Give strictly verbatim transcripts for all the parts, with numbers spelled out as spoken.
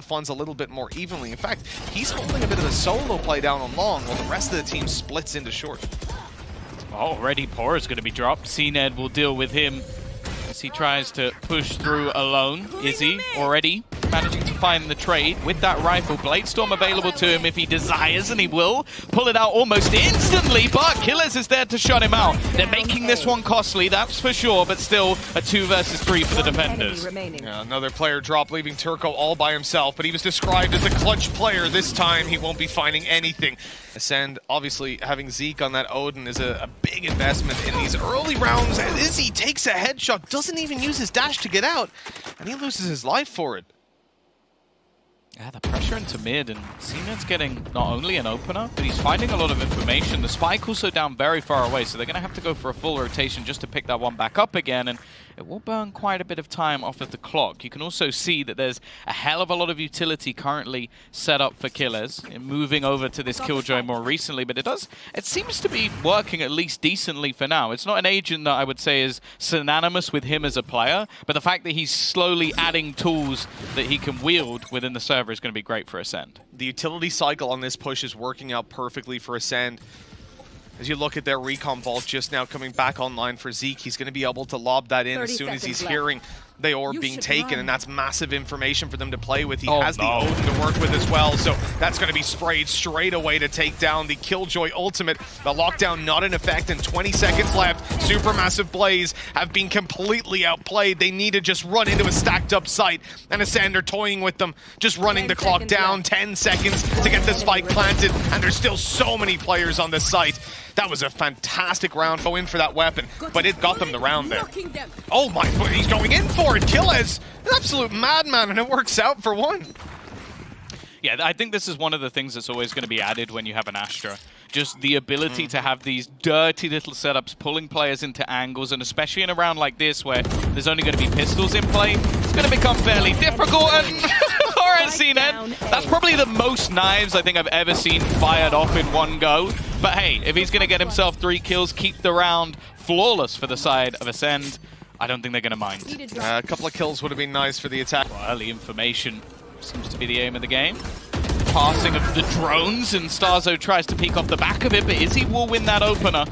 the funds a little bit more evenly. In fact, he's holding a bit of a solo play down on long while the rest of the team splits into short. Already Pora is going to be dropped. cNed will deal with him as he tries to push through alone. Izzy already managing to find the trade with that rifle. Bladestorm available to him if he desires, and he will pull it out almost instantly, but Kiles is there to shut him out. They're making this one costly, that's for sure, but still a two versus three for the defenders. Yeah, another player drop, leaving Turko all by himself, but he was described as a clutch player. This time he won't be finding anything. Ascend, obviously having Zeke on that Odin is a, a big investment in these early rounds, and Izzy takes a headshot, doesn't even use his dash to get out, and he loses his life for it. Yeah, the pressure into mid, and cNed's getting not only an opener, but he's finding a lot of information. The spike also down very far away, so they're going to have to go for a full rotation just to pick that one back up again, and it will burn quite a bit of time off of the clock. You can also see that there's a hell of a lot of utility currently set up for Kiles, moving over to this Killjoy more recently, but it does, it seems to be working at least decently for now. It's not an agent that I would say is synonymous with him as a player, but the fact that he's slowly adding tools that he can wield within the server is going to be great for Ascend. The utility cycle on this push is working out perfectly for Ascend. As you look at their recon vault just now coming back online for Zeke, he's going to be able to lob that in as soon as he's left. Hearing they are being taken, run. And that's massive information for them to play with. He oh, has no. the Odin to work with as well, so that's going to be sprayed straight away to take down the Killjoy ultimate. The lockdown not in effect, and twenty seconds left. Supermassive Blaze have been completely outplayed. They need to just run into a stacked up site, and Ascend are toying with them, just running the clock down, left. ten seconds to get the spike planted, and there's still so many players on this site. That was a fantastic round. Go in for that weapon, but it got them the round there. Oh my, he's going in for it. Kiles, an absolute madman, and it works out for one. Yeah, I think this is one of the things that's always going to be added when you have an Astra. Just the ability mm. to have these dirty little setups, pulling players into angles, and especially in a round like this where there's only going to be pistols in play, it's going to become fairly difficult. And cNed, that's probably the most knives I think I've ever seen fired off in one go. But hey, if he's going to get himself three kills, keep the round flawless for the side of Ascend, I don't think they're going to mind. Uh, a couple of kills would have been nice for the attack. Well, early information seems to be the aim of the game. Passing of the drones, and starxo tries to peek off the back of it, but Izzy will win that opener.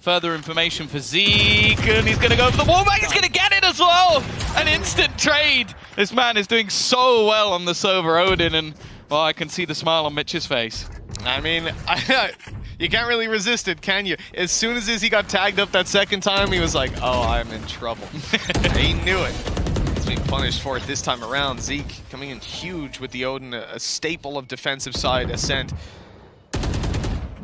Further information for Zeke, and he's going to go for the wallbang. He's going to get it as well. An instant trade. This man is doing so well on the Sova Odin, and well, I can see the smile on Mitch's face. I mean, I, you can't really resist it, can you? As soon as Izzy got tagged up that second time, he was like, "Oh, I'm in trouble." He knew it. He's being punished for it this time around. Zeke coming in huge with the Odin, a staple of defensive side Ascent.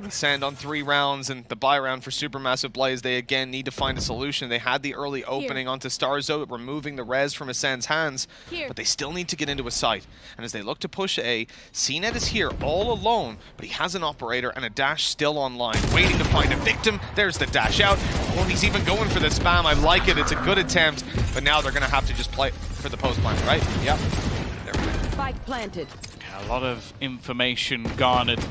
Ascend on three rounds, and the buy round for Supermassive Blaze, they again need to find a solution. They had the early opening Here. onto starxo, removing the res from Ascend's hands, Here. but they still need to get into a site. And as they look to push A, cNed is here all alone, but he has an operator and a dash still online, waiting to find a victim. There's the dash out. Oh, he's even going for the spam. I like it. It's a good attempt, but now they're going to have to just play for the post plant, right? Yep. There we go. Spike planted. Yeah, a lot of information garnered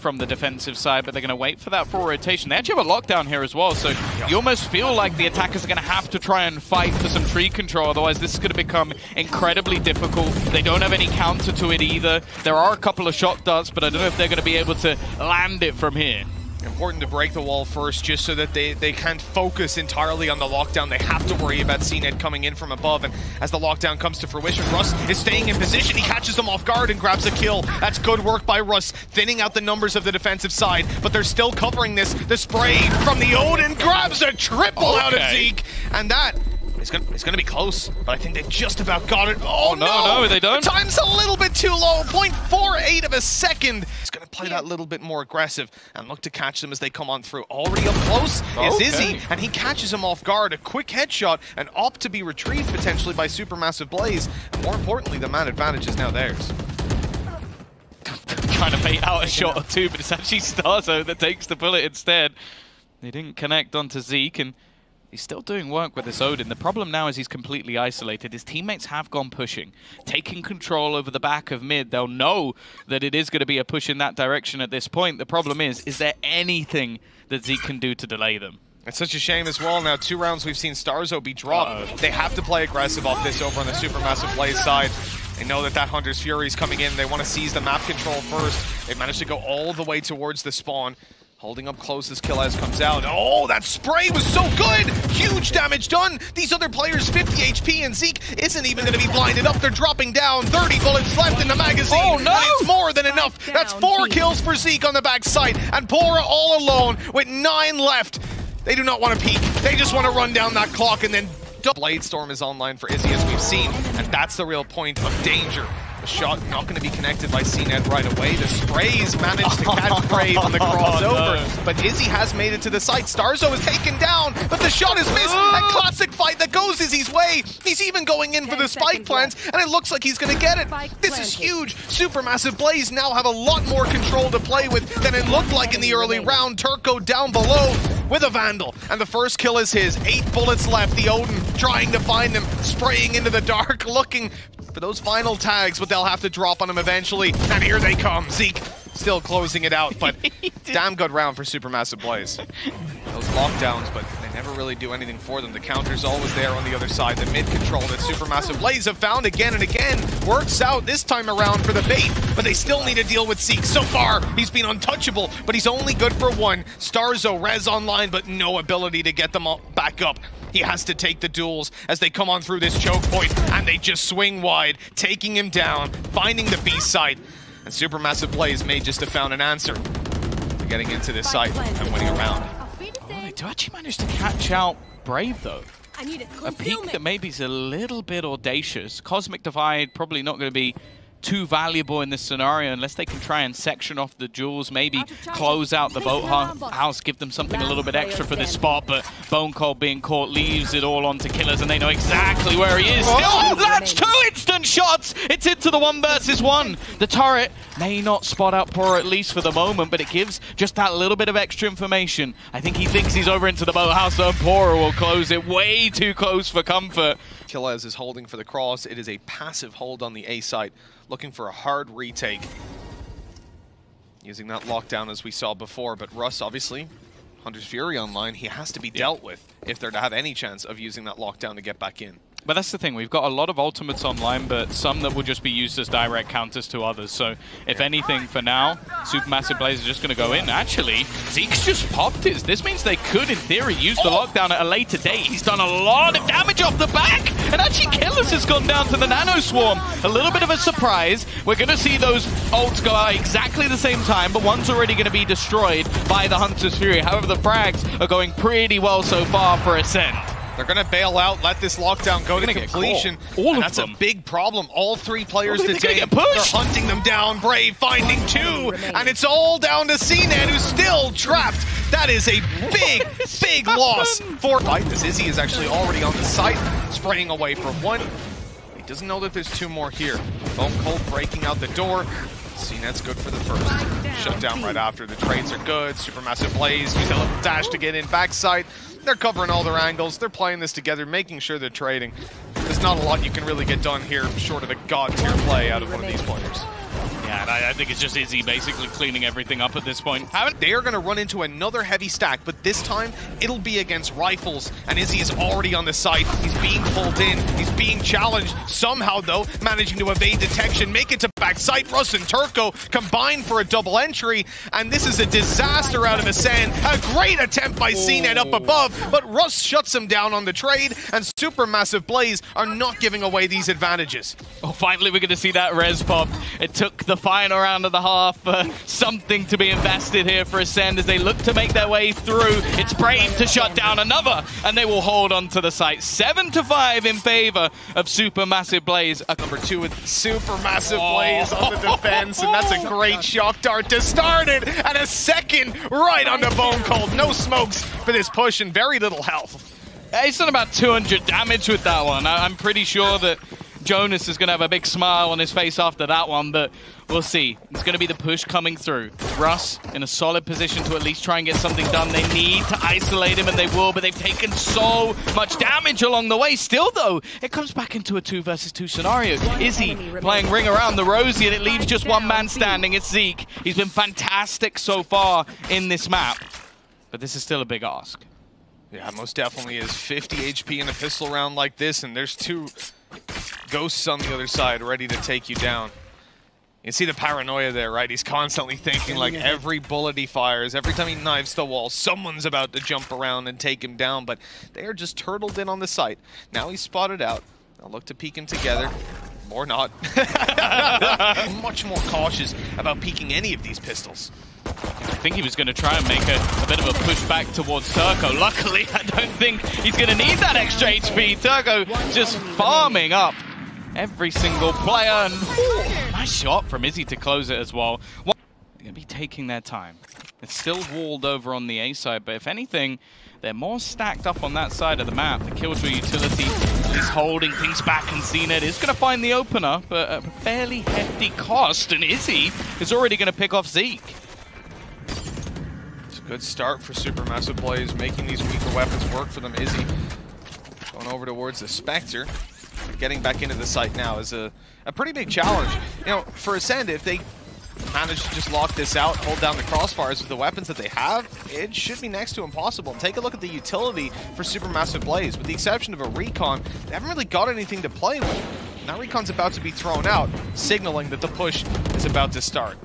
from the defensive side, but they're going to wait for that full rotation. They actually have a lockdown here as well, so you almost feel like the attackers are going to have to try and fight for some tree control, otherwise this is going to become incredibly difficult. They don't have any counter to it either. There are a couple of shot darts, but I don't know if they're going to be able to land it from here. Important to break the wall first, just so that they, they can't focus entirely on the lockdown. They have to worry about cNed coming in from above, and as the lockdown comes to fruition, Russ is staying in position. He catches them off guard and grabs a kill. That's good work by Russ, thinning out the numbers of the defensive side, but they're still covering this. The spray from the Odin grabs a triple okay. out of Zeke, and that is gonna, it's gonna be close, but I think they've just about got it. Oh, oh no, no, no, they don't. The time's a little bit too low, zero point four eight of a second. It's gonna play that little bit more aggressive and look to catch them as they come on through. Already up close okay. is Izzy, and he catches him off guard. A quick headshot and opt to be retrieved potentially by Supermassive Blaze. And more importantly, the man advantage is now theirs. Trying to bait out a shot or two, but it's actually starxo that takes the bullet instead. They didn't connect onto Zeke, and he's still doing work with this Odin. The problem now is he's completely isolated. His teammates have gone pushing, taking control over the back of mid. They'll know that it is going to be a push in that direction at this point. The problem is, is there anything that Zeke can do to delay them? It's such a shame as well. Now, two rounds we've seen starxo be dropped. Uh-oh. They have to play aggressive off this over on the Supermassive Blaze side. They know that that Hunter's Fury is coming in. They want to seize the map control first. They managed to go all the way towards the spawn. Holding up close as Kiles comes out. Oh, that spray was so good! Huge damage done! These other players, fifty H P, and Zeek isn't even going to be blinded up. They're dropping down. thirty bullets left in the magazine. Oh, no! And it's more than enough. That's four kills for Zeek on the backside. And pAura all alone with nine left. They do not want to peek. They just want to run down that clock and then... Bladestorm is online for Izzy, as we've seen, and that's the real point of danger. The shot not going to be connected by cNed right away. The sprays managed to catch Brave on the crossover, oh, no. But Izzy has made it to the site. starxo is taken down, but the shot is missed. A classic fight that goes Izzy's way. He's even going in for the spike plants, and it looks like he's going to get it. This is huge. Supermassive Blaze now have a lot more control to play with than it looked like in the early round. Turko down below with a Vandal, and the first kill is his. Eight bullets left. The Odin trying to find them, spraying into the dark, looking for those final tags, but they'll have to drop on him eventually. And here they come. Zeek still closing it out, but damn good round for Supermassive Blaze. Those lockdowns, but they never really do anything for them. The counter's always there on the other side. The mid control that Supermassive Blaze have found again and again works out this time around for the bait, but they still need to deal with Zeek. So far, he's been untouchable, but he's only good for one. starxo res online, but no ability to get them all back up. He has to take the duels as they come on through this choke point, and they just swing wide, taking him down, finding the B site. And Supermassive Blaze may just have found an answer for getting into this site and winning a round. Oh, they do actually manage to catch out Brave, though. A peak that maybe is a little bit audacious. Cosmic Divide probably not going to be too valuable in this scenario unless they can try and section off the jewels, maybe close out the boathouse, give them something a little bit extra for this spot, but BONECOLD being caught leaves it all on to Kiles, and they know exactly where he is. Oh, that's two instant shots! It's into the one versus one. The turret may not spot out pAura, at least for the moment, but it gives just that little bit of extra information. I think he thinks he's over into the boathouse, so pAura will close it way too close for comfort. Kiles is holding for the cross. It is a passive hold on the A site, looking for a hard retake. Using that lockdown as we saw before, but Russ, obviously, Hunter's Fury online, he has to be dealt with if they're to have any chance of using that lockdown to get back in. But that's the thing, we've got a lot of ultimates online, but some that will just be used as direct counters to others. So if anything, for now, Supermassive Blaze is just going to go in. Actually, Zeek's just popped his. This means they could, in theory, use the lockdown at a later date. He's done a lot of damage off the back, and actually Kiles has gone down to the Nano Swarm. A little bit of a surprise. We're going to see those ults go out exactly the same time, but one's already going to be destroyed by the Hunter's Fury. However, the frags are going pretty well so far for Ascent. They're going to bail out, let this lockdown go to completion. All and of that's them. a big problem. All three players oh, today, they're hunting them down. Brave finding two, and it's all down to cNed, who's still trapped. That is a big, big loss for... This Izzy is actually already on the site, spraying away for one. He doesn't know that there's two more here. BONECOLD breaking out the door. cNed's good for the first. Shut down right after. The trades are good. Supermassive Blaze use a little dash to get in backside. They're covering all their angles. They're playing this together, making sure they're trading. There's not a lot you can really get done here, short of a god-tier play out of one of these players. Yeah, and I, I think it's just Izzy basically cleaning everything up at this point. They are going to run into another heavy stack, but this time it'll be against rifles. And Izzy is already on the site. He's being pulled in. He's being challenged. Somehow, though, managing to evade detection, make it to backside. Russ and Turko combine for a double entry. And this is a disaster out of Ascend. A great attempt by cNed up above, but Russ shuts him down on the trade. And Supermassive Blaze are not giving away these advantages. Oh, finally, we're going to see that res pop. It took the final round of the half, uh, something to be invested here for Ascend as they look to make their way through. It's Brave to shut down another, and they will hold on to the site. seven to five in favor of Supermassive Blaze. Number two with Supermassive oh. Blaze on the defense, and that's a great shock dart to start it, and a second right onto BONECOLD. No smokes for this push and very little health. He's done about two hundred damage with that one. I I'm pretty sure that Jonas is going to have a big smile on his face after that one, but we'll see. It's going to be the push coming through. Russ in a solid position to at least try and get something done. They need to isolate him, and they will, but they've taken so much damage along the way. Still, though, it comes back into a two versus two scenario. Izzy playing ring around the Rosie, and it leaves just one man standing. It's Zeek. He's been fantastic so far in this map, but this is still a big ask. Yeah, most definitely is. fifty H P in a pistol round like this, and there's two... ghosts on the other side ready to take you down. You see the paranoia there, right? He's constantly thinking, like, every bullet he fires, every time he knives the wall, someone's about to jump around and take him down, but they are just turtled in on the site. Now he's spotted out. I'll look to peek him together. Or not. Much more cautious about peeking any of these pistols. I think he was going to try and make a, a bit of a push back towards Turko. Luckily, I don't think he's going to need that extra H P. Turko just farming up every single player. And, ooh, nice shot from Izzy to close it as well. They're going to be taking their time. It's still walled over on the A side, but if anything, they're more stacked up on that side of the map. The Killjoy utility is holding things back, and cNed is going to find the opener, but at a fairly hefty cost, and Izzy is already going to pick off Zeek. It's a good start for Supermassive Blaze, making these weaker weapons work for them. Izzy going over towards the Spectre. Getting back into the site now is a, a pretty big challenge. You know, for Ascend, if they manage to just lock this out, hold down the crossfires with the weapons that they have, it should be next to impossible. Take a look at the utility for Supermassive Blaze. With the exception of a recon, they haven't really got anything to play with. Now recon's about to be thrown out, signaling that the push is about to start.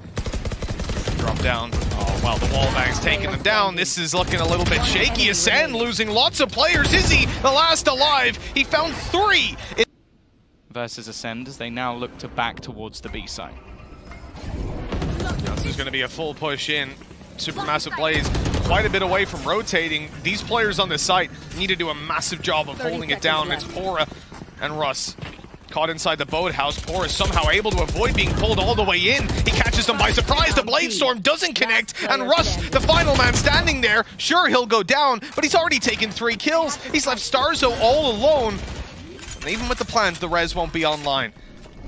Drop down. Oh, wow, the wall bang's taking them down. This is looking a little bit shaky. Ascend losing lots of players. Izzy, the last alive. He found three. It versus Ascend as they now look to back towards the B side. There's going to be a full push in. Supermassive Blaze quite a bit away from rotating. These players on this site need to do a massive job of holding it down. Left. It's pAura and Russ caught inside the boathouse. pAura is somehow able to avoid being pulled all the way in. He catches them by surprise. The Bladestorm doesn't connect, and Russ, the final man standing there, sure, he'll go down, but he's already taken three kills. He's left starxo all alone. And even with the plans, the res won't be online.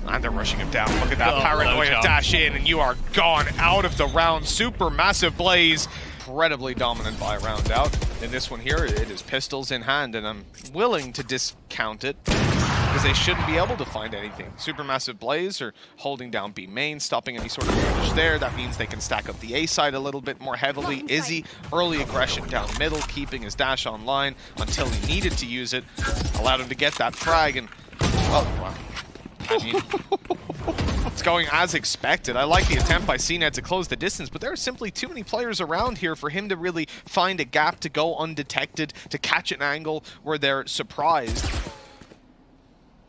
And they're rushing him down. Look at that oh, paranoia dash in, and you are gone out of the round. Supermassive Blaze, incredibly dominant by a round out. In this one here, it is pistols in hand, and I'm willing to discount it because they shouldn't be able to find anything. Supermassive Blaze are holding down B main, stopping any sort of damage there. That means they can stack up the A side a little bit more heavily. Izzy, early aggression down middle, keeping his dash online until he needed to use it. Allowed him to get that frag, and oh, wow. I mean, it's going as expected. I like the attempt by cNed to close the distance, but there are simply too many players around here for him to really find a gap to go undetected, to catch an angle where they're surprised.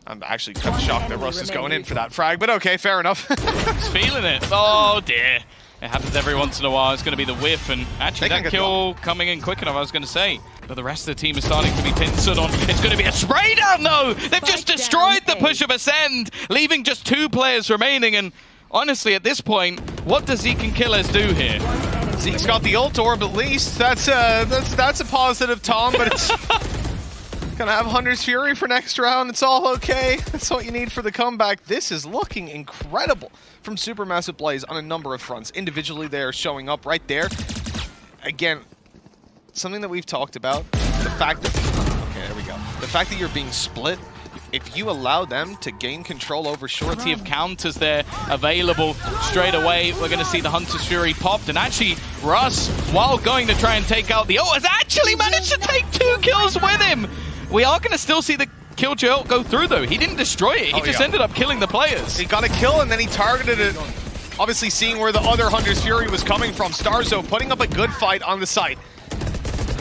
I'm actually kind of shocked that Russ is going in for that frag, but okay, fair enough. He's feeling it. Oh, dear. It happens every once in a while. It's going to be the whiff, and actually that kill coming in quick enough, I was going to say. But the rest of the team is starting to be tinselled on. It's going to be a spray down, though! They've just destroyed the push of Ascend, leaving just two players remaining. And honestly, at this point, what does Zeek and Kiles do here? Zeke's got the ult orb, at least. That's a, that's, that's a positive, Tom, but it's going to have Hunter's Fury for next round. It's all okay. That's what you need for the comeback. This is looking incredible from Supermassive Blaze on a number of fronts. Individually, they are showing up right there. Again, something that we've talked about, the fact that, okay, there we go. The fact that you're being split, if you allow them to gain control over short of counters there available straight away, we're going to see the Hunter's Fury popped. And actually, Russ, while going to try and take out the ult, has actually managed to take two kills with him. We are going to still see the Killjoy ult go through, though. He didn't destroy it. He oh, just yeah. ended up killing the players. He got a kill, and then he targeted it. Obviously, seeing where the other Hunter's Fury was coming from, starxo putting up a good fight on the site.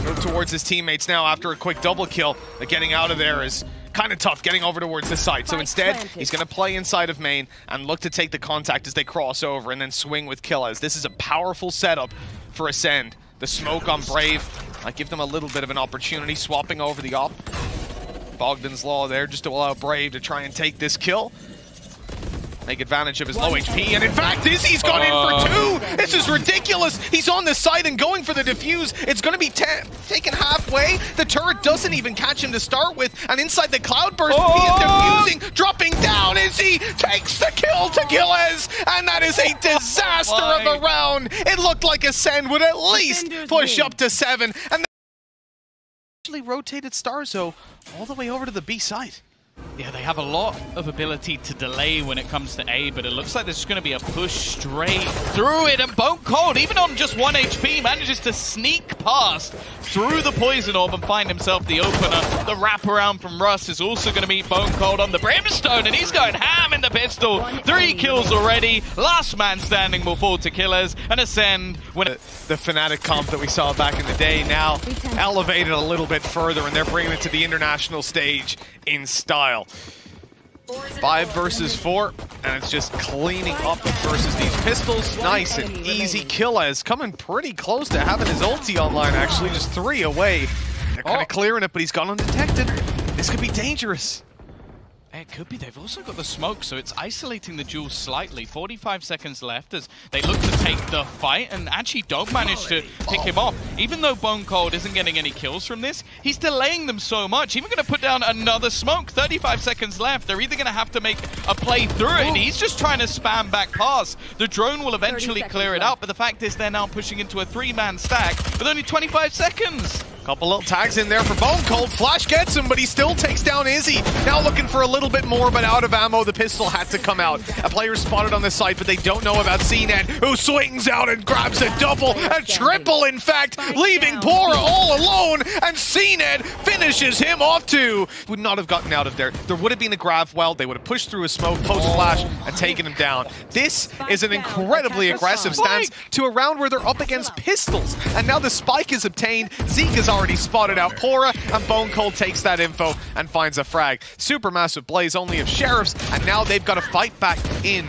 Move towards his teammates now after a quick double kill. The getting out of there is kind of tough, getting over towards this side. So instead, he's going to play inside of main and look to take the contact as they cross over and then swing with Kiles. This is a powerful setup for Ascend. The smoke on Brave, I give them a little bit of an opportunity, swapping over the op. Bogdan's Law there just to allow Brave to try and take this kill. Make advantage of his low H P, and in fact, Izzy's gone uh, in for two! This is ridiculous! He's on the side and going for the defuse. It's going to be taken halfway. The turret doesn't even catch him to start with, and inside the cloudburst, oh! he is defusing, dropping down. Izzy takes the kill to Kiles, and that is a disaster oh of a round. It looked like Ascend would at least push up to seven, and they actually rotated starxo all the way over to the B side. Yeah, they have a lot of ability to delay when it comes to A, but it looks like this is going to be a push straight through it. And BONECOLD, even on just one H P, manages to sneak past through the Poison Orb and find himself the opener. The wraparound from Russ is also going to meet BONECOLD on the Brimstone, and he's going ham in the pistol. Three kills already. Last man standing will fall to Kiles and Ascend. When the, the Fnatic comp that we saw back in the day now elevated a little bit further, and they're bringing it to the international stage in style. Five versus four, and it's just cleaning up versus these pistols. Nice and easy. Kiles coming pretty close to having his ulti online, actually, just three away. They're kind of clearing it, but he's gone undetected. This could be dangerous. It could be. They've also got the smoke, so it's isolating the duel slightly. forty-five seconds left as they look to take the fight and actually don't manage to pick him off. Even though BONECOLD isn't getting any kills from this, he's delaying them so much. Even going to put down another smoke. thirty-five seconds left. They're either going to have to make a play through it, and he's just trying to spam back pass. The drone will eventually clear it up, but the fact is they're now pushing into a three-man stack with only twenty-five seconds. Couple little tags in there for BONECOLD. Flash gets him, but he still takes down Izzy. Now looking for a little bit more, but out of ammo. The pistol had to come out. A player spotted on this side, but they don't know about cNed, who swings out and grabs a double, a triple, in fact, leaving pAura all alone, and cNed finishes him off too. Would not have gotten out of there. There would have been a grab well. They would have pushed through a smoke, post-flash, and taken him down. This is an incredibly aggressive stance to a round where they're up against pistols, and now the spike is obtained. Zeek is already spotted out pAura, and BONECOLD takes that info and finds a frag. Supermassive Blaze only of Sheriffs, and now they've got to fight back in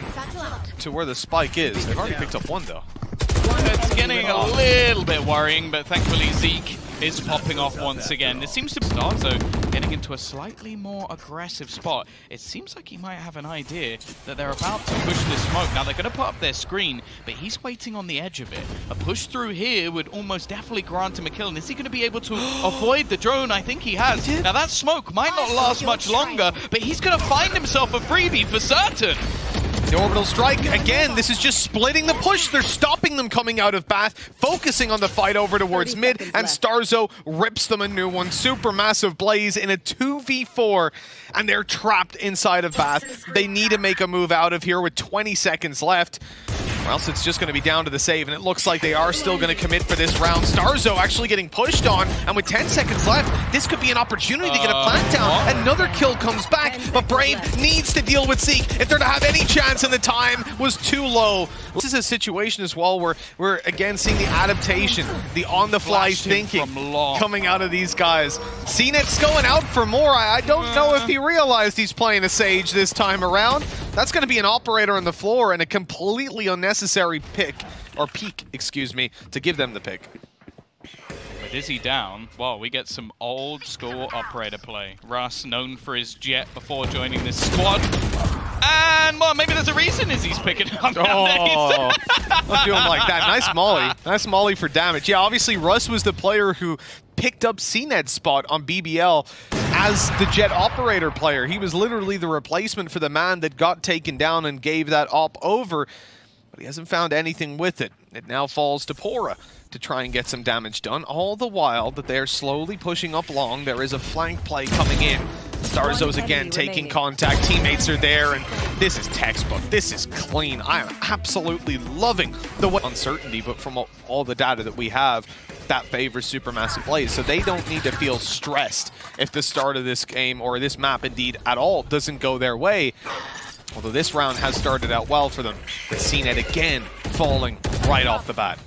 to where the spike is. They've already picked up one, though. It's getting a little bit worrying, but thankfully Zeek is popping off once again. This seems to be starxo getting into a slightly more aggressive spot. It seems like he might have an idea that they're about to push this smoke. Now they're going to put up their screen, but he's waiting on the edge of it. A push through here would almost definitely grant him a kill. And is he going to be able to avoid the drone? I think he has. Now that smoke might not last much longer, but he's going to find himself a freebie for certain. The orbital strike, again, this is just splitting the push. They're stopping them coming out of Bath, focusing on the fight over towards mid, and starxo rips them a new one. Supermassive Blaze in a two v four, and they're trapped inside of Bath. They need to make a move out of here with twenty seconds left, or else it's just going to be down to the save, and it looks like they are still going to commit for this round. starxo actually getting pushed on, and with ten seconds left, this could be an opportunity to get a plant down. Another kill comes back, but Brave needs to deal with Zeek if they're to have any chance, and the time was too low. This is a situation as well where we're again seeing the adaptation, the on-the-fly thinking coming out of these guys. cNed's going out for more. I, I don't know if he realized he's playing a Sage this time around. That's going to be an operator on the floor and a completely unnecessary pick, or peek, excuse me, to give them the pick. Izzy down. Wow, we get some old school operator play. Russ, known for his jet before joining this squad. And, well, maybe there's a reason Izzy's picking up oh, don't do him like that. Nice molly. Nice molly for damage. Yeah, obviously Russ was the player who picked up cNed's spot on B B L as the jet operator player. He was literally the replacement for the man that got taken down and gave that op over. But he hasn't found anything with it. It now falls to pAura to try and get some damage done. All the while that they're slowly pushing up long, there is a flank play coming in. starxo's again taking contact. Teammates are there, and this is textbook. This is clean. I am absolutely loving the uncertainty, but from all the data that we have, that favors Supermassive Blaze. So they don't need to feel stressed if the start of this game, or this map indeed at all, doesn't go their way. Although this round has started out well for them, but cNed again falling right off the bat.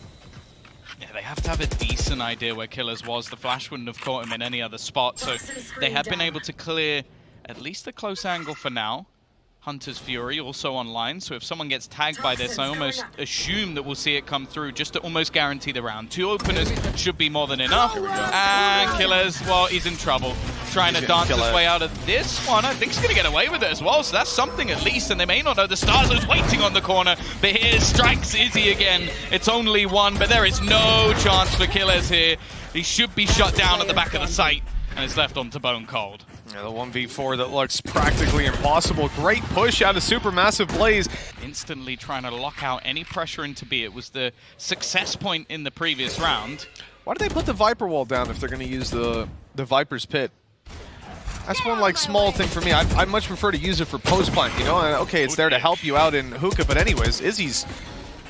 Yeah, they have to have a decent idea where Kiles was. The flash wouldn't have caught him in any other spot, so they have been able to clear at least the close angle for now. Hunter's Fury also online, so if someone gets tagged by this, I almost assume that we'll see it come through just to almost guarantee the round. Two openers should be more than enough. And Kiles, well, he's in trouble. Trying to dance his way out of this one. I think he's going to get away with it as well, so that's something at least, and they may not know the starxo's waiting on the corner, but here strikes Izzy again. It's only one, but there is no chance for Kiles here. He should be shut down at the back of the site, and it's left onto BONECOLD. Yeah, the one v four that looks practically impossible. Great push out of Supermassive Blaze. Instantly trying to lock out any pressure into B. It was the success point in the previous round. Why do they put the Viper wall down if they're going to use the, the Viper's pit? That's one like small thing for me. I, I much prefer to use it for post plant, you know. And okay, it's there to help you out in hookah, but anyways, Izzy's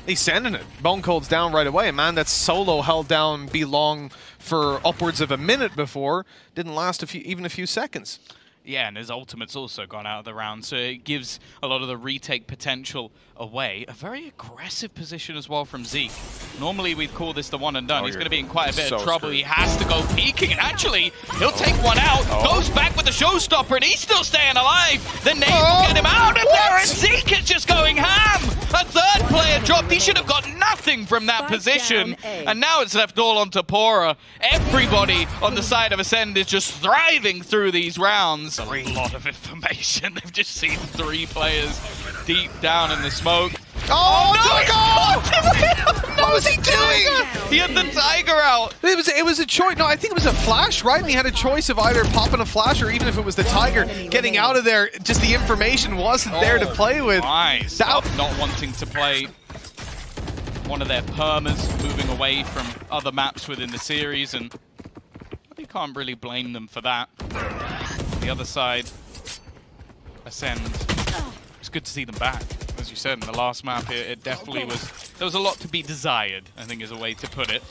he's sending it. BONECOLD's down right away. Man, that solo held down B long for upwards of a minute before. Didn't last a few, even a few seconds. Yeah, and his ultimate's also gone out of the round, so it gives a lot of the retake potential away. A very aggressive position as well from Zeek. Normally we'd call this the one and done. Oh, he's going to be in quite a bit so of trouble. Screwed. He has to go peeking, and actually he'll take one out, oh. goes back with the showstopper, and he's still staying alive. The nade oh. will get him out of what? there, and Zeek is just going ham. A third player dropped. He should have got nothing from that Five position, and now it's left all onto pAura. Everybody on the side of Ascend is just thriving through these rounds. Three. A lot of information. They've just seen three players deep down in the smoke. Oh, oh no! He what no, was he doing? He had the tiger out. It was it was a choice. No, I think it was a flash, right? And he had a choice of either popping a flash or even if it was the tiger getting out of there. Just the information wasn't oh, there to play with. Nice. That not wanting to play one of their permas, moving away from other maps within the series, and you can't really blame them for that. The other side, Ascend. It's good to see them back. As you said in the last map, it, it definitely was... There was a lot to be desired, I think is a way to put it.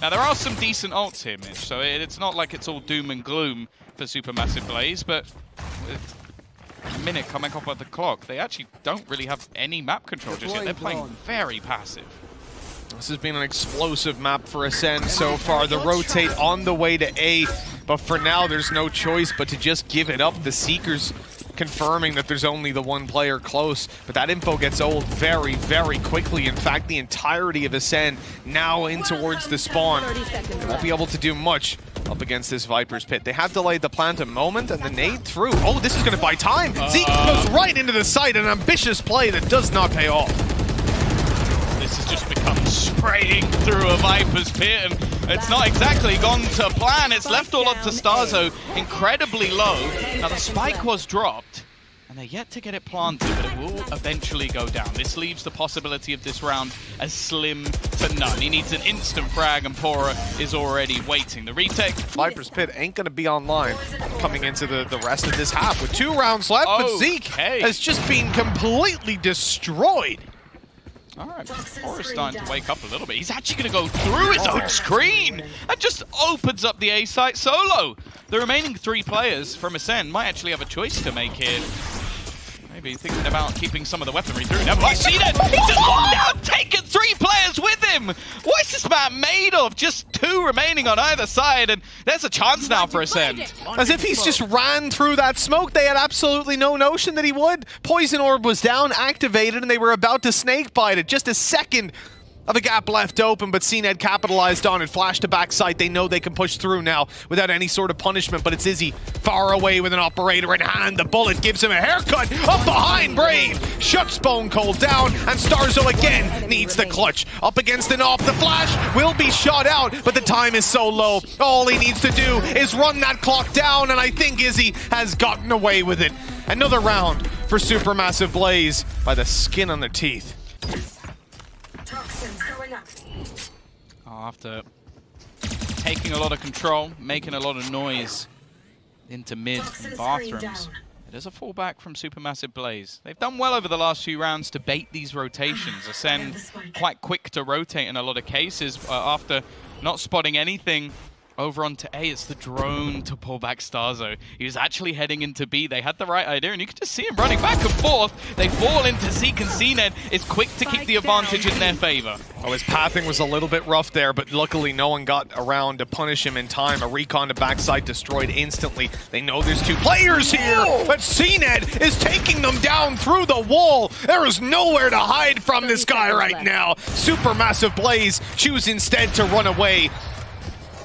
Now, there are some decent ults here, Mitch, so it, it's not like it's all doom and gloom for Supermassive Blaze, but with a minute coming up at the clock, they actually don't really have any map control just yet. They're playing very passive. This has been an explosive map for Ascend so far. The rotate on the way to A, but for now there's no choice but to just give it up. The Seekers confirming that there's only the one player close, but that info gets old very, very quickly. In fact, the entirety of Ascend now in towards the spawn. They won't be able to do much up against this Viper's pit. They have delayed the plant a moment, and the nade through. Oh, this is going to buy time. Uh, Zeek goes right into the site, an ambitious play that does not pay off. This has just become spraying through a Viper's pit, and it's not exactly gone to plan. It's left all up to starxo, incredibly low. Now the spike was dropped, and they're yet to get it planted, but it will eventually go down. This leaves the possibility of this round as slim to none. He needs an instant frag, and pAura is already waiting. The retake. Viper's pit ain't going to be online coming into the, the rest of this half with two rounds left, okay. but Zeek has just been completely destroyed. All right, pAura's starting to wake up a little bit. He's actually going to go through his own screen and just opens up the A site solo. The remaining three players from Ascend might actually have a choice to make here. Maybe thinking about keeping some of the weaponry through. Never mind, cNed! He's just now taken three players with him! What is this man made of? Just two remaining on either side, and there's a chance now for Ascend. As if he's just ran through that smoke. They had absolutely no notion that he would. Poison Orb was down, activated, and they were about to snake bite it. Just a second of a gap left open, but cNed capitalized on it, flashed to backside. They know they can push through now without any sort of punishment, but it's Izzy far away with an operator in hand. The bullet gives him a haircut up behind Brave. Shuts BONECOLD down, and starxo again needs the clutch. Up against an off, the flash will be shot out, but the time is so low. All he needs to do is run that clock down, and I think Izzy has gotten away with it. Another round for Supermassive Blaze by the skin on their teeth. After taking a lot of control, making a lot of noise into mid and bathrooms, it is a fallback from Supermassive Blaze. They've done well over the last few rounds to bait these rotations. Ascend quite quick to rotate in a lot of cases uh, after not spotting anything. Over onto A, it's the drone to pull back starxo. He was actually heading into B. They had the right idea, and you can just see him running back and forth. They fall into Zeek, and cNed is quick to keep the advantage in their favor. Oh, his pathing was a little bit rough there, but luckily no one got around to punish him in time. A recon to backside destroyed instantly. They know there's two players here, but cNed is taking them down through the wall. There is nowhere to hide from this guy right now. Supermassive Blaze choose instead to run away.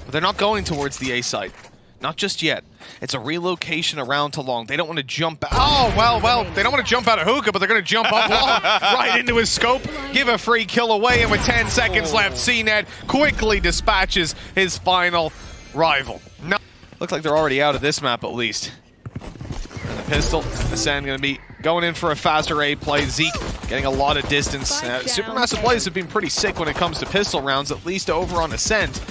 But they're not going towards the A site. Not just yet. It's a relocation around to long. They don't want to jump out. Oh, well, well, they don't want to jump out of hookah, but they're going to jump up long right into his scope. Give a free kill away, and with ten seconds left, cNed quickly dispatches his final rival. No. Looks like they're already out of this map at least. And the pistol. Ascend going to be going in for a faster A play. Zeek getting a lot of distance. Uh, Supermassive Blaze have been pretty sick when it comes to pistol rounds, at least over on Ascend.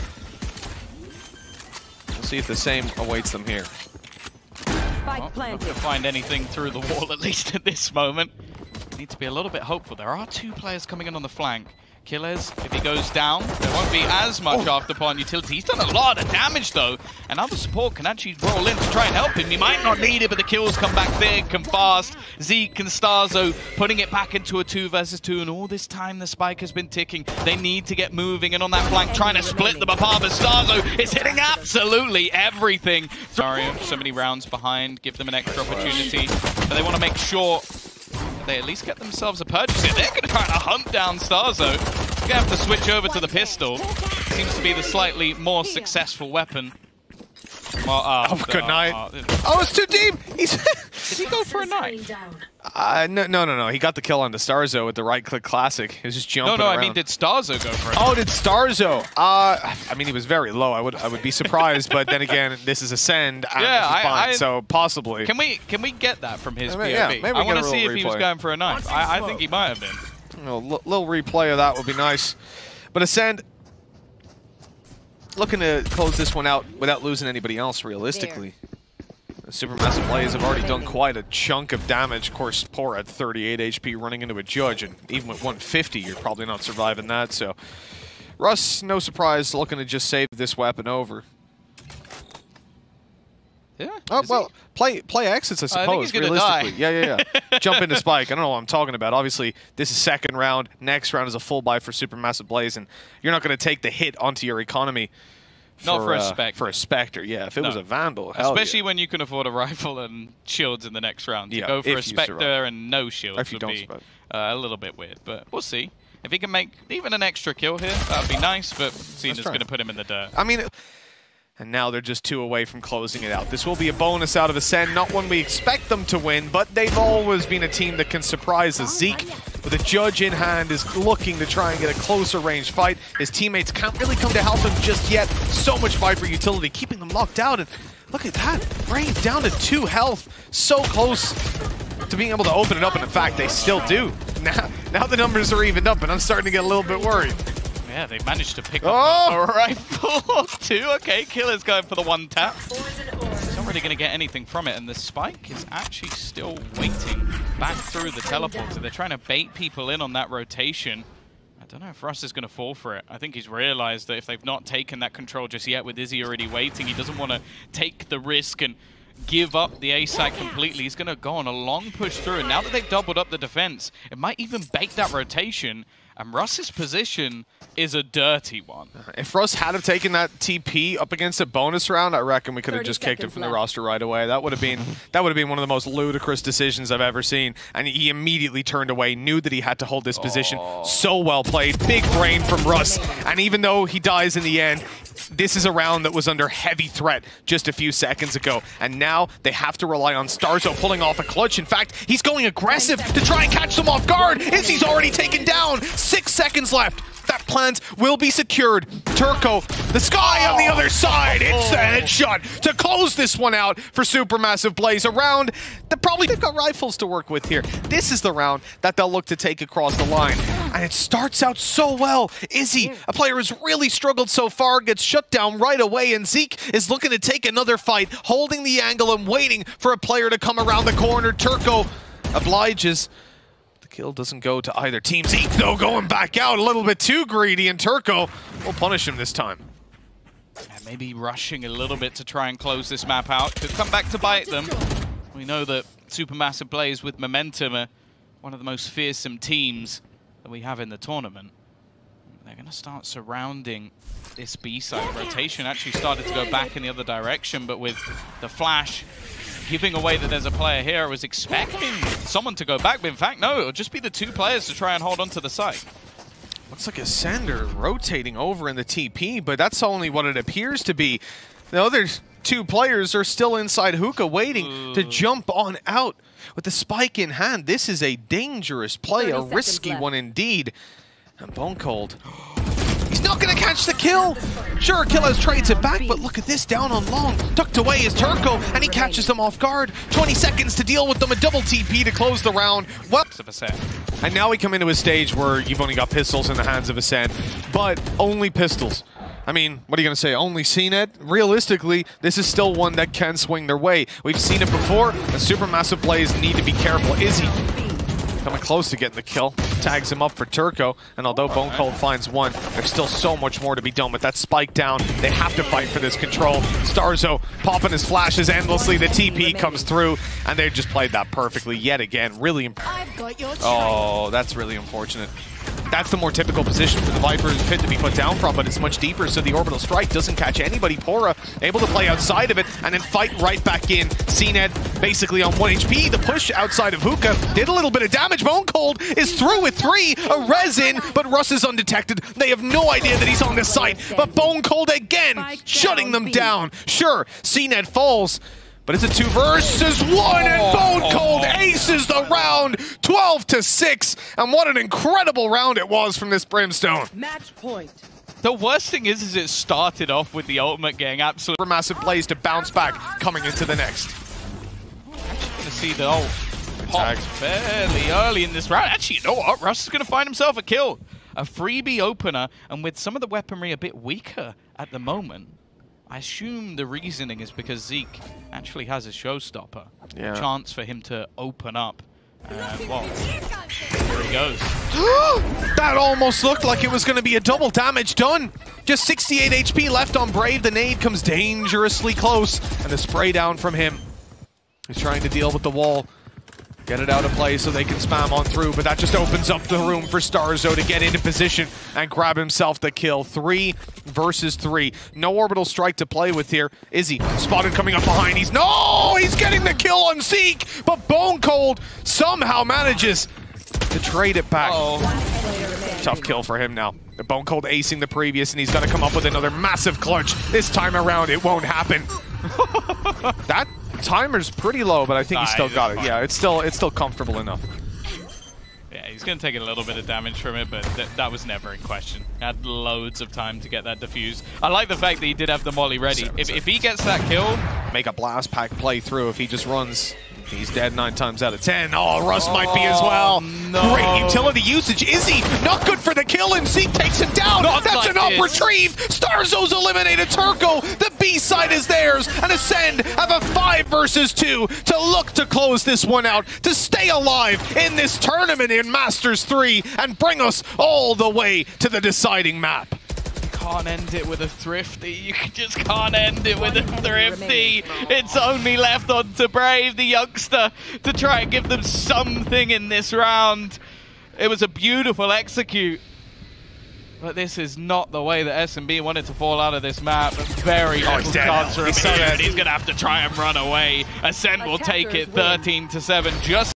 See if the same awaits them here. Spike planted. Not to find anything through the wall, at least at this moment. Need to be a little bit hopeful. There are two players coming in on the flank. Kiles, if he goes down, there won't be as much oh. after pawn utility. He's done a lot of damage, though, and other support can actually roll in to try and help him. He might not need it, but the kills come back big and fast. Zeek and starxo putting it back into a two versus two, and all this time the spike has been ticking. They need to get moving, and on that flank, trying to split them apart, but starxo is hitting absolutely everything. Sorry, so many rounds behind, give them an extra opportunity, but they want to make sure they at least get themselves a purchase in. They're going to try to hunt down starxo. They're going to have to switch over to the pistol. Seems to be the slightly more successful weapon. Well, uh, oh, good uh, night. Uh, oh, it's too deep! He's Did he go for a knife? Uh, no, no, no, no. He got the kill on the starxo with the right-click classic. He was just jumping No, no, around. I mean, did starxo go for it? Oh, did starxo? Uh, I mean, he was very low. I would I would be surprised, but then again, this is Ascend. Yeah, this is Bond, I, I, so possibly. Can we can we get that from his I mean, P O V? Yeah, maybe I want to see if replay. he was going for a knife. I, I think he might have been. A you know, little replay of that would be nice. But Ascend, looking to close this one out without losing anybody else, realistically. The Supermassive Blaze have already done quite a chunk of damage. Of course, pAura at thirty-eight H P running into a judge, and even with one fifty, you're probably not surviving that. So, Russ, no surprise, looking to just save this weapon over. Yeah. Oh, well, play play exits, I suppose, I think he's gonna realistically. Die. Yeah, yeah, yeah. Jump into Spike. I don't know what I'm talking about. Obviously, this is second round. Next round is a full buy for Supermassive Blaze, and you're not going to take the hit onto your economy. For, not for a uh, Spectre. For a Spectre, yeah. If it no. was a Vandal, hell Especially yeah. when you can afford a rifle and shields in the next round. To yeah, go for a Spectre and no shields if you would don't be uh, a little bit weird, but we'll see. If he can make even an extra kill here, that would be nice, but Cena's going to put him in the dirt. I mean... And now they're just two away from closing it out. This will be a bonus out of Ascend, not one we expect them to win, but they've always been a team that can surprise us. Zeek, with a judge in hand, is looking to try and get a closer range fight. His teammates can't really come to help him just yet. So much Viper utility, keeping them locked out. And look at that, Brave down to two health. So close to being able to open it up, and in fact, they still do. Now, now the numbers are evened up, and I'm starting to get a little bit worried. Yeah, they managed to pick oh! up a rifle or two. Okay, Killer's going for the one tap. He's not really going to get anything from it, and the spike is actually still waiting back through the teleport. So they're trying to bait people in on that rotation. I don't know if Russ is going to fall for it. I think he's realized that if they've not taken that control just yet with Izzy already waiting, he doesn't want to take the risk and give up the A-side completely. He's going to go on a long push through, and now that they've doubled up the defense, it might even bait that rotation. And Russ's position is a dirty one. If Russ had have taken that T P up against a bonus round, I reckon we could have just kicked him from left. the roster right away. That would have been that would have been one of the most ludicrous decisions I've ever seen. And he immediately turned away, knew that he had to hold this position. Oh. So well played, big brain from Russ. And even though he dies in the end, this is a round that was under heavy threat just a few seconds ago. And now they have to rely on starxo pulling off a clutch. In fact, he's going aggressive to try and catch them off guard. Izzy's already taken down. Six seconds left. That plant will be secured. Turko, the sky on the other side. It's a headshot to close this one out for Supermassive Blaze. A round that probably they've got rifles to work with here. This is the round that they'll look to take across the line. And it starts out so well. Izzy, a player who's really struggled so far, gets shut down right away, and Zeek is looking to take another fight, holding the angle and waiting for a player to come around the corner. Turko obliges. The kill doesn't go to either team. Zeek, though, going back out a little bit too greedy, and Turko will punish him this time. Yeah, maybe rushing a little bit to try and close this map out. Could come back to bite them. We know that Supermassive Blaze with momentum are one of the most fearsome teams that we have in the tournament. They're going to start surrounding this B-side. Rotation actually started to go back in the other direction, but with the flash giving away that there's a player here, I was expecting someone to go back, but in fact, no, it'll just be the two players to try and hold onto the site. Looks like Ascender rotating over in the T P, but that's only what it appears to be. The other two players are still inside hookah waiting Ooh. to jump on out. With the spike in hand, this is a dangerous play, a risky left. one indeed. And BONECOLD, he's not going to catch the kill! Sure, Kiles trades it back, but look at this, down on long. Tucked away is Turko, and he catches them off guard. twenty seconds to deal with them, a double T P to close the round. Well, and now we come into a stage where you've only got pistols in the hands of Ascend, but only pistols. I mean, what are you going to say? Only cNed? Realistically, this is still one that can swing their way. We've seen it before, and Supermassive Blaze need to be careful. Izzy coming close to getting the kill. Tags him up for Turko, and although BONECOLD finds one, there's still so much more to be done with that spike down. They have to fight for this control. starxo popping his flashes endlessly. The T P comes through, and they just played that perfectly yet again. Really important. Oh, that's really unfortunate. That's the more typical position for the Viper's pit to be put down from, but it's much deeper, so the orbital strike doesn't catch anybody. pAura able to play outside of it and then fight right back in. cNed basically on one H P. The push outside of Hookah did a little bit of damage. BONECOLD is through with three, a res in, but Russ is undetected. They have no idea that he's on this site, but BONECOLD again shutting them down. Sure, cNed falls, but it's a two versus one, and BONECOLD aces the round, twelve to six. And what an incredible round it was from this Brimstone. Match point. The worst thing is, is it started off with the ultimate gang absolutely massive plays to bounce back coming into the next. To see the ult pop fairly early in this round. Actually, you know what? Russ is going to find himself a kill, a freebie opener, and with some of the weaponry a bit weaker at the moment. I assume the reasoning is because Zeke actually has a showstopper. Yeah. A chance for him to open up. Uh, well, here he goes. That almost looked like it was going to be a double damage done. Just sixty-eight H P left on Brave. The nade comes dangerously close. And a spray down from him. He's trying to deal with the wall. Get it out of play so they can spam on through, but that just opens up the room for starxo to get into position and grab himself the kill. Three versus three. No orbital strike to play with here. Izzy spotted coming up behind. He's no, he's getting the kill on Zeek, but BONECOLD somehow manages to trade it back. Uh-oh. Tough kill for him now. The BONECOLD acing the previous, and he's got to come up with another massive clutch. This time around, it won't happen. That timer's pretty low, but I think nah, he still got it. Fine. Yeah, it's still it's still comfortable enough. Yeah, he's going to take a little bit of damage from it, but th that was never in question. He had loads of time to get that defuse. I like the fact that he did have the molly ready. Seven, if, seven, if he gets that kill... Make a blast pack play through. If he just runs, he's dead nine times out of ten. Oh, Russ oh, might be as well. No. Great utility usage. Izzy, not good for the kill, and Zeek takes him down. Not That's like an up retrieve. starxo's eliminated Turko. The B-side is theirs, and Ascend have a five versus two to look to close this one out, to stay alive in this tournament in Masters three, and bring us all the way to the deciding map. Can't end it with a thrifty. You just can't end it with a thrifty. It's only left on to Brave, the youngster, to try and give them something in this round. It was a beautiful execute. But this is not the way that S M B wanted to fall out of this map. Very oh, little chance for him. He's, he's going to have to try and run away. Ascent will take it thirteen to seven. Just